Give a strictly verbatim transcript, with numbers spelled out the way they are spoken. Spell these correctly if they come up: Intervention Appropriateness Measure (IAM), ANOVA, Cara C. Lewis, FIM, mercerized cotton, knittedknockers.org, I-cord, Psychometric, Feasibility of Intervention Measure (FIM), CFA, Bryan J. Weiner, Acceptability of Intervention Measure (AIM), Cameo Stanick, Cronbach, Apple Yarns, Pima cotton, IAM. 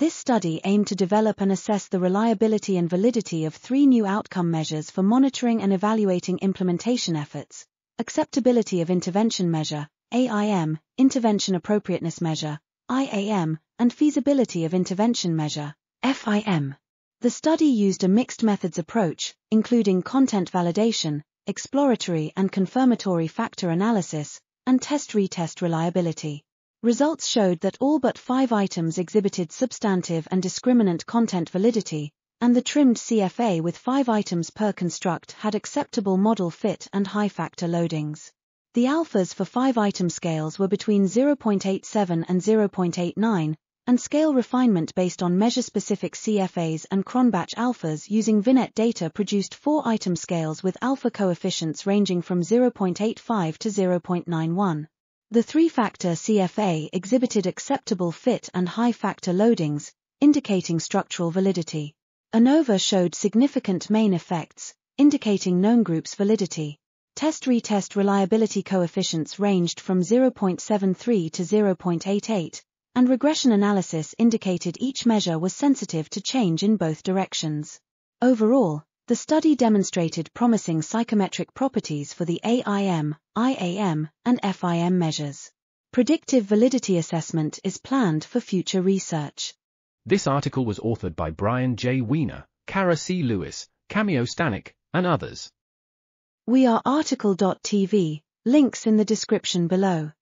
This study aimed to develop and assess the reliability and validity of three new outcome measures for monitoring and evaluating implementation efforts: acceptability of intervention measure, A I M, intervention appropriateness measure, I A M, and feasibility of intervention measure, F I M. The study used a mixed methods approach, including content validation, exploratory and confirmatory factor analysis, and test-retest reliability. Results showed that all but five items exhibited substantive and discriminant content validity, and the trimmed C F A with five items per construct had acceptable model fit and high factor loadings. The alphas for five-item scales were between zero point eight seven and zero point eight nine, and scale refinement based on measure-specific C F As and Cronbach alphas using vignette data produced four-item scales with alpha coefficients ranging from zero point eight five to zero point nine one. The three-factor C F A exhibited acceptable fit and high factor loadings, indicating structural validity. ANOVA showed significant main effects, indicating known groups validity. Test-retest reliability coefficients ranged from zero point seven three to zero point eight eight, and regression analysis indicated each measure was sensitive to change in both directions. Overall, the study demonstrated promising psychometric properties for the A I M, I A M, and F I M measures. Predictive validity assessment is planned for future research. This article was authored by Bryan J. Weiner, Cara C. Lewis, Cameo Stanick, and others. We are article dot T V, links in the description below.